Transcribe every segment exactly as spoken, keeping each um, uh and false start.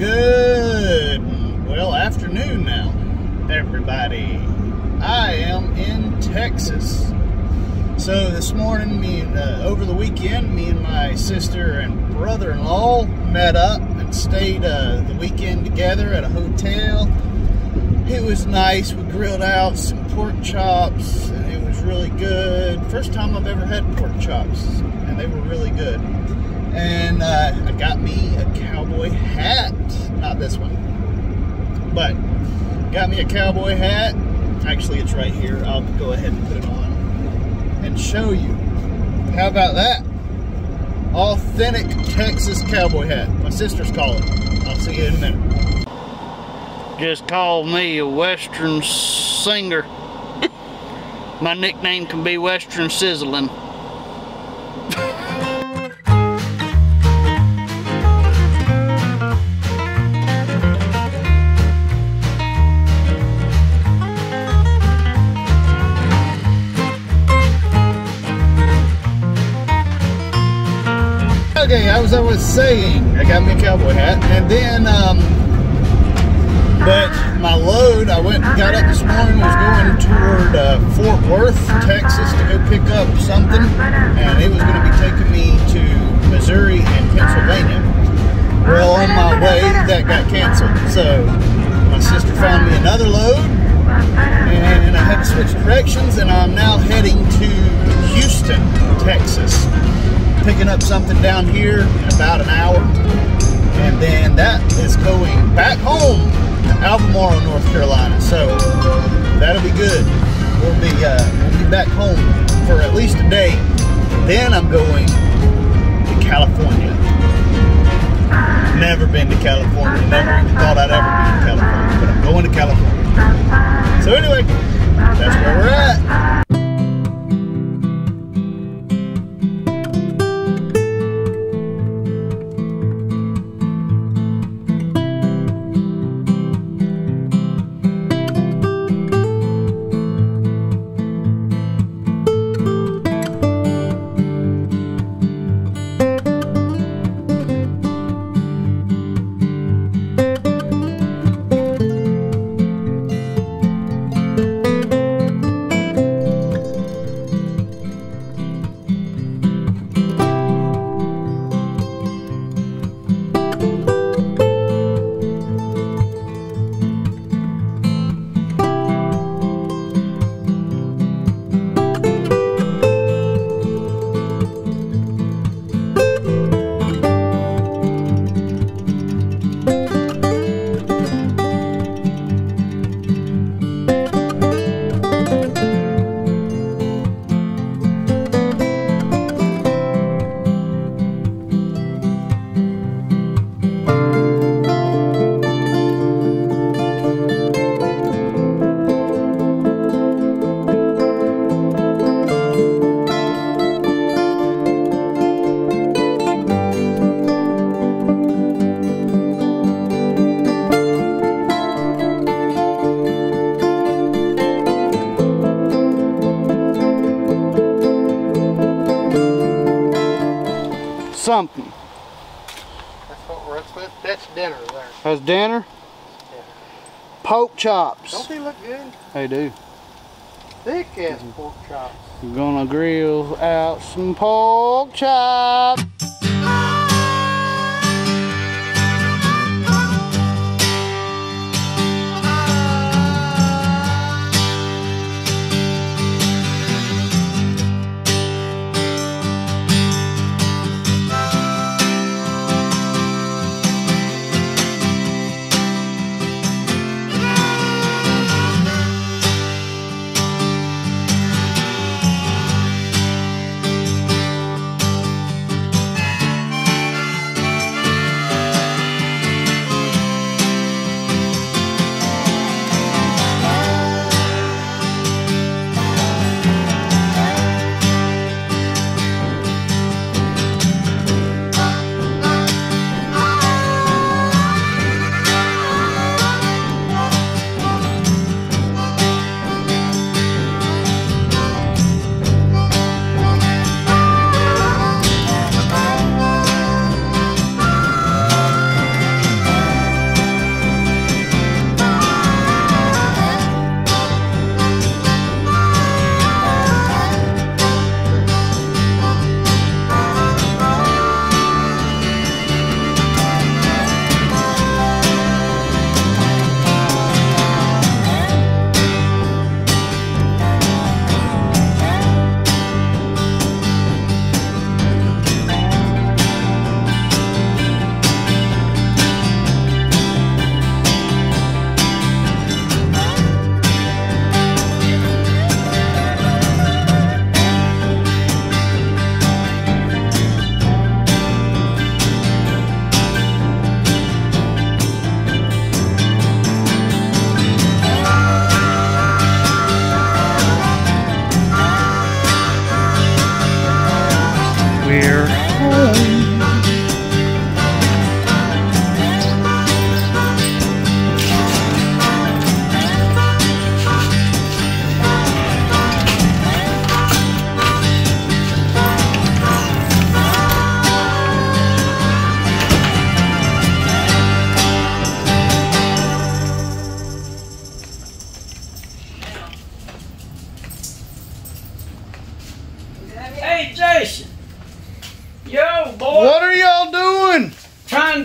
Good, well, afternoon now, everybody. I am in Texas. So this morning, me and, uh, over the weekend, me and my sister and brother-in-law met up and stayed uh, the weekend together at a hotel. It was nice. We grilled out some pork chops, and it was really good. First time I've ever had pork chops, and they were really good. And uh, I got me a cowboy hat. Not this one, but got me a cowboy hat. Actually, it's right here. I'll go ahead and put it on and show you. How about that? Authentic Texas cowboy hat. My sister's calling. I'll see you in a minute. Just call me a Western singer. My nickname can be Western Sizzling. Okay, as I was saying, I got me a cowboy hat, and then, um, but my load, I went and got up this morning, was going toward uh, Fort Worth, Texas, to go pick up something, and it was going to be taking me to Missouri and Pennsylvania. Well, on my way, that got canceled, so my sister found me another load, and I had to switch directions, and I'm now heading to Houston, Texas. Picking up something down here in about an hour, and then that is going back home to Albemarle, North Carolina, so that'll be good. We'll be, uh, we'll be back home for at least a day, then I'm going to California. Never been to California, never even thought I'd ever be in California, but I'm going to California. So anyway, that's where we're at. Something. That's what we're up with. That's dinner there. That's dinner? Yeah. Pork chops. Don't they look good? They do. Thick ass mm-hmm. pork chops. We're gonna grill out some pork chops.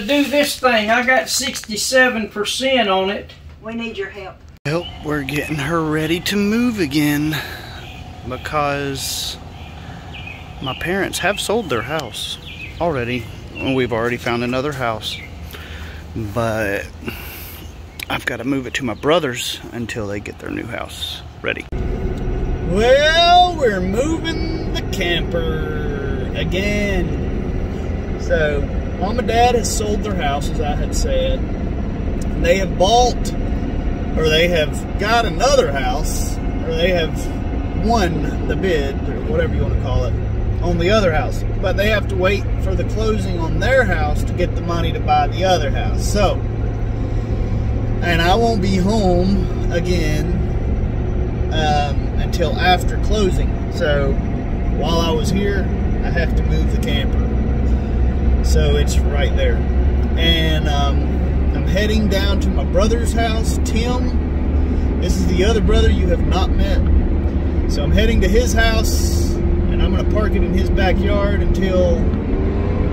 to do this thing. I got sixty-seven percent on it. We need your help. Well, we're getting her ready to move again because my parents have sold their house already. We've already found another house, but I've got to move it to my brother's until they get their new house ready. Well, we're moving the camper again. So, Mom and Dad has sold their house, as I had said. And they have bought, or they have got another house, or they have won the bid, or whatever you want to call it, on the other house. But they have to wait for the closing on their house to get the money to buy the other house. So, and I won't be home again Um, until after closing. So while I was here, I have to move the camper. So it's right there. And um, I'm heading down to my brother's house, Tim. This is the other brother you have not met. So I'm heading to his house, and I'm gonna park it in his backyard until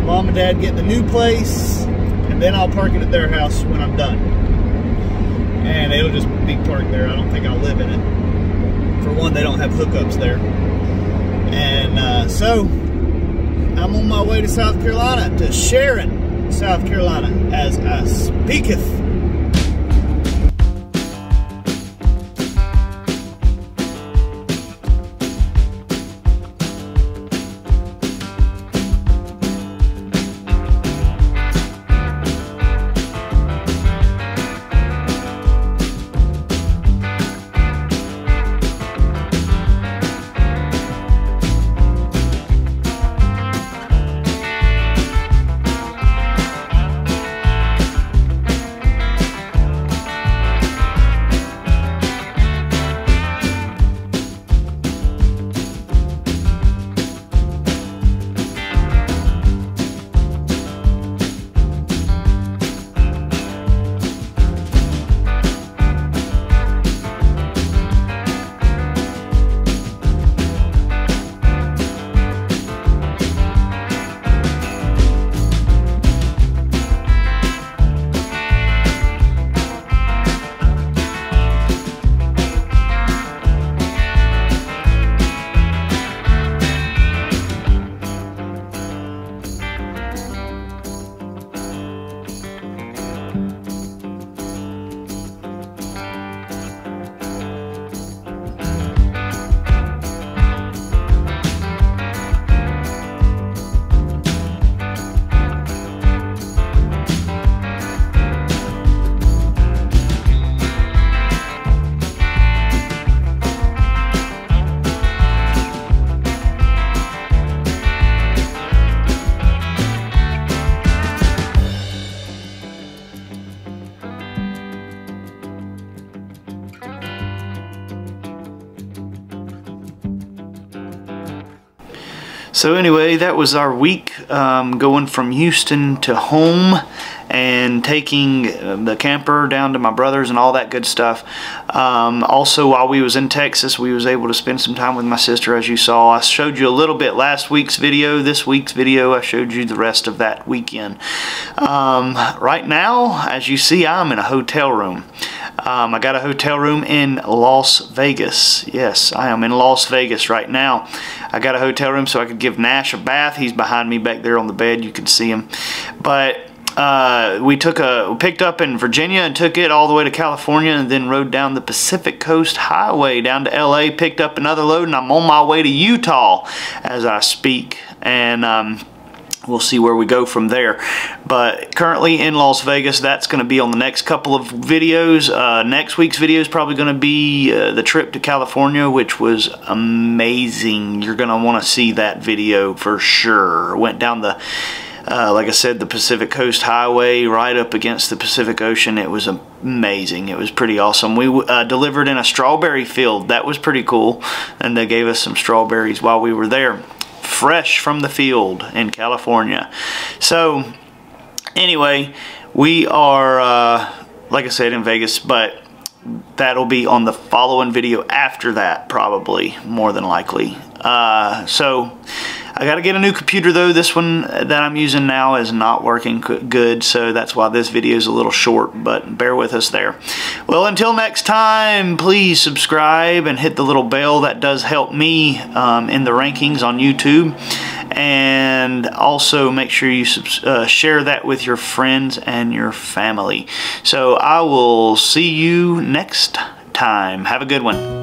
Mom and Dad get the new place, and then I'll park it at their house when I'm done. And it'll just be parked there. I don't think I'll live in it. For one, they don't have hookups there. And uh, so, I'm on my way to South Carolina, to Sharon, South Carolina, as I speaketh. So anyway, that was our week um, going from Houston to home and taking the camper down to my brother's and all that good stuff. Um, also, while we was in Texas, we was able to spend some time with my sister, as you saw. I showed you a little bit last week's video. This week's video, I showed you the rest of that weekend. Um, right now, as you see, I'm in a hotel room. Um, I got a hotel room in Las Vegas. Yes, I am in Las Vegas right now. I got a hotel room so I could give Nash a bath. He's behind me back there on the bed. You can see him. But uh, we took a we picked up in Virginia and took it all the way to California and then rode down the Pacific Coast Highway down to L A, picked up another load, and I'm on my way to Utah as I speak. And um, we'll see where we go from there. But currently in Las Vegas, that's going to be on the next couple of videos. Uh, next week's video is probably going to be uh, the trip to California, which was amazing. You're going to want to see that video for sure. Went down the, uh, like I said, the Pacific Coast Highway right up against the Pacific Ocean. It was amazing. It was pretty awesome. We uh, delivered in a strawberry field. That was pretty cool. And they gave us some strawberries while we were there, fresh from the field in California. So anyway, we are uh, like I said, in Vegas, but that'll be on the following video after that, probably, more than likely. Uh, so I gotta get a new computer though. This one that I'm using now is not working good, so that's why this video is a little short, but bear with us there. Well, until next time, please subscribe and hit the little bell. That does help me um, in the rankings on YouTube. And also make sure you uh, share that with your friends and your family. So I will see you next time. Have a good one.